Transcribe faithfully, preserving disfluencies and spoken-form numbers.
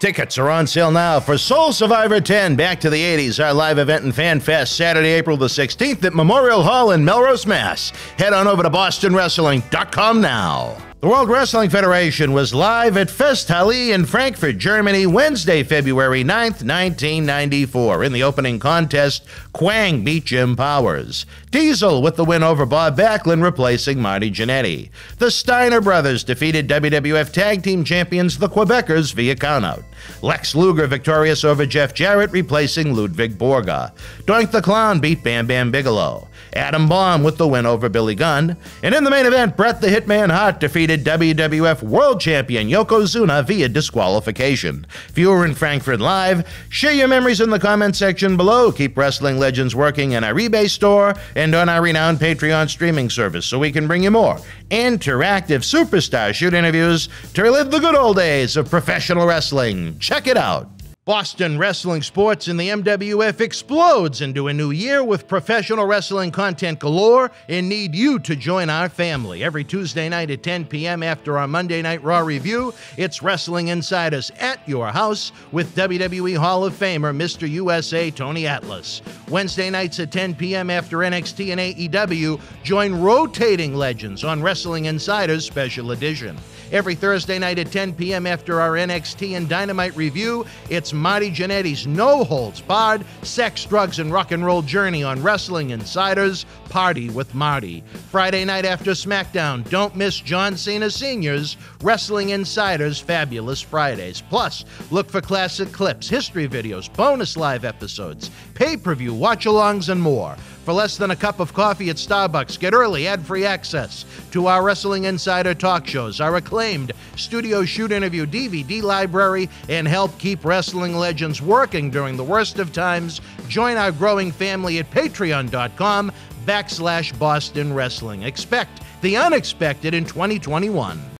Tickets are on sale now for Soul Survivor ten, Back to the eighties, our live event and fan fest, Saturday, April the sixteenth at Memorial Hall in Melrose, Mass. Head on over to Boston Wrestling dot com now. The World Wrestling Federation was live at Festhalle in Frankfurt, Germany, Wednesday, February ninth, nineteen ninety-four. In the opening contest, Kwang beat Jim Powers. Diesel with the win over Bob Backlund, replacing Marty Jannetty. The Steiner brothers defeated W W F Tag Team Champions, the Quebecers, via countout. Lex Luger victorious over Jeff Jarrett, replacing Ludwig Borga. Doink the Clown beat Bam Bam Bigelow. Adam Baum with the win over Billy Gunn. And in the main event, Bret the Hitman Hart defeated W W F World Champion Yokozuna via disqualification. If you were in Frankfurt live, share your memories in the comment section below. Keep wrestling legends working in our eBay store and on our renowned Patreon streaming service so we can bring you more interactive superstar shoot interviews to relive the good old days of professional wrestling. Check it out. Boston Wrestling Sports and the M W F explodes into a new year with professional wrestling content galore and need you to join our family. Every Tuesday night at ten p m after our Monday Night Raw review, it's Wrestling Insiders at your house with W W E Hall of Famer Mister U S A Tony Atlas. Wednesday nights at ten p m after N X T and A E W, join rotating legends on Wrestling Insiders Special Edition. Every Thursday night at ten p m after our N X T and Dynamite review, it's Marty Jannetty's no-holds-barred sex, drugs, and rock and roll journey on Wrestling Insiders Party with Marty. Friday night after SmackDown, don't miss John Cena Senior's Wrestling Insiders Fabulous Fridays. Plus, look for classic clips, history videos, bonus live episodes, pay-per-view watch-alongs, and more. For less than a cup of coffee at Starbucks, get early ad-free access to our Wrestling Insider talk shows, our acclaimed studio shoot interview D V D library, and help keep wrestling legends working during the worst of times. Join our growing family at patreon.com backslash Boston Wrestling. Expect the unexpected in twenty twenty-one.